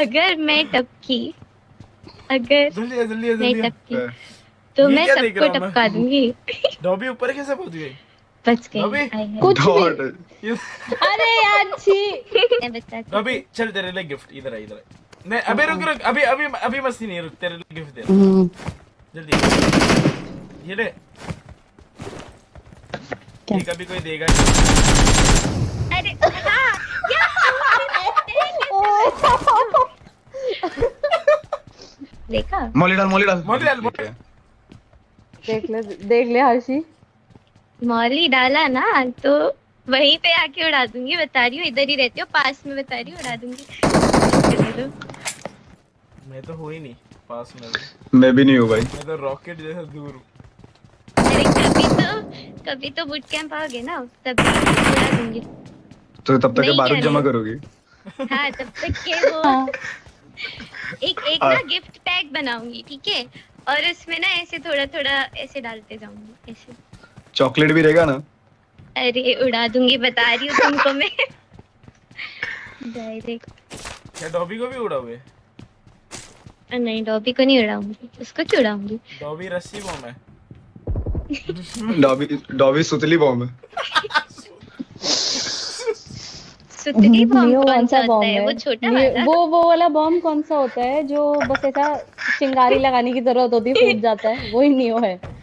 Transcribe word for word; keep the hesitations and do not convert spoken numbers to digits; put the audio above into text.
अगर मैं टपकी अगर जल्दी जल्दी मैं टपकी तो मैं सबको टपका दूंगी। डॉबी ऊपर कैसे पहुंच गई? बच गई कुछ भी। अरे यार छी। डॉबी चल तेरे लिए गिफ्ट इधर इधर नहीं। अबे रुक रुक अभी अभी अभी मस्ती नहीं, रुक तेरे लिए गिफ्ट दे जल्दी। ये ले, ठीक अभी कोई देगा। अरे देखा मोली डाल मोली डाल मोली डाल देख ले देख ले हर्षी। मोली डाला ना तो वहीं पे आके उड़ा दूंगी, बता रही हूँ। इधर ही रहते हो पास में, बता रही हूँ उड़ा दूंगी। मैं तो हूँ ही नहीं पास में। मैं भी नहीं हूँ भाई, मैं तो रॉकेट जैसा दूर हूँ। कभी तो कभी तो बूट कैंप आओगे ना तब उड़ा दूंगी। तो तब तक बारूद जमा करोगी? हाँ तब तक के वो एक एक ना गिफ्ट पैक बनाऊंगी, ठीक है? और उसमें ना ऐसे थोड़ा थोड़ा ऐसे डालते जाऊंगी, ऐसे चॉकलेट भी रहेगा ना। अरे उड़ा दूंगी बता रही हूँ तुमको मैं डायरेक्ट। क्या डॉबी को भी उड़ाओगे? नहीं डॉबी को नहीं उड़ाऊंगी, उसको क्यों उड़ाऊंगी? डॉबी रस्सी बॉम्ब है। डॉबी डॉबी सुतली बॉम्ब है। सुतली बॉम्ब कौन सा होता है? वो छोटा वाला, वो वो वाला बॉम्ब कौन सा होता है जो बस ऐसा चिंगारी लगाने की जरूरत होती है, फूट जाता है? वो ही नियो है।